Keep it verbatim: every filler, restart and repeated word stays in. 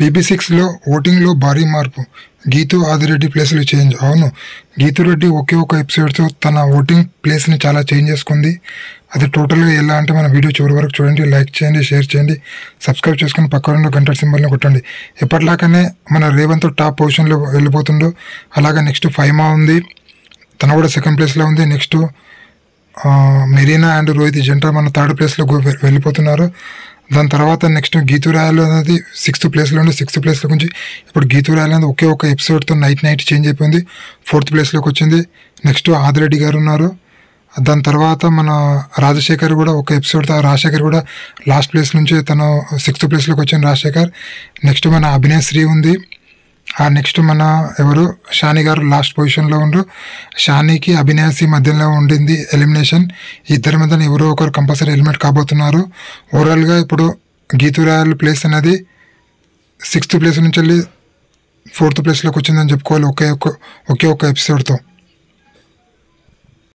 BB సిక్స్లో ఓటింగ్లో భారీ మార్పు. గీతు ఆదిరెడ్డి ప్లేస్లు చేంజ్. అవును, గీతురెడ్డి ఒకే ఒక ఎపిసోడ్తో తన ఓటింగ్ ప్లేస్ని చాలా చేంజ్ చేసుకుంది. అది టోటల్గా ఎలా అంటే మన వీడియో చివరి వరకు చూడండి, లైక్ చేయండి, షేర్ చేయండి, సబ్స్క్రైబ్ చేసుకుని పక్క రెండు గంట సింబల్ని కొట్టండి. ఎప్పటిలాగానే మన రేవంత్ టాప్ పొజిషన్లో వెళ్ళిపోతుండో, అలాగే నెక్స్ట్ ఫైమా ఉంది, తన కూడా సెకండ్ ప్లేస్లో ఉంది. నెక్స్ట్ మెరీనా అండ్ రోహిత్ జంట మన థర్డ్ ప్లేస్లో వెళ్ళిపోతున్నారు. దాని తర్వాత నెక్స్ట్ గీతు రాయల్ అనేది సిక్స్త్ ప్లేస్లో ఉండే సిక్స్త్ ప్లేస్లో నుంచి ఇప్పుడు గీతు రాయల్ అనేది ఒకే ఒక ఎపిసోడ్తో నైట్ నైట్ చేంజ్ అయిపోయింది, ఫోర్త్ ప్లేస్లోకి వచ్చింది. నెక్స్ట్ ఆదిరెడ్డి గారు ఉన్నారు. దాని తర్వాత మన రాజశేఖర్ కూడా ఒక ఎపిసోడ్, రాజశేఖర్ కూడా లాస్ట్ ప్లేస్ నుంచి తను సిక్స్త్ ప్లేస్లోకి వచ్చింది రాజశేఖర్. నెక్స్ట్ మన అభినయ శ్రీ ఉంది. ఆ నెక్స్ట్ మన ఎవరు షాని గారు లాస్ట్ పొజిషన్లో ఉండు. షానీకి అభినయశ్రీ మధ్యలో ఉండింది ఎలిమినేషన్. ఇద్దరి మధ్యన ఎవరో ఒకరు కంపల్సరీ ఎలిమినేట్ కాబోతున్నారు. ఓవరాల్గా ఇప్పుడు గీతు రాయల్ ప్లేస్ అనేది సిక్స్త్ ప్లేస్ నుంచి వెళ్ళి ఫోర్త్ ప్లేస్లోకి వచ్చిందని చెప్పుకోవాలి ఒకే ఒక్క ఒకే ఒక్క ఎపిసోడ్తో.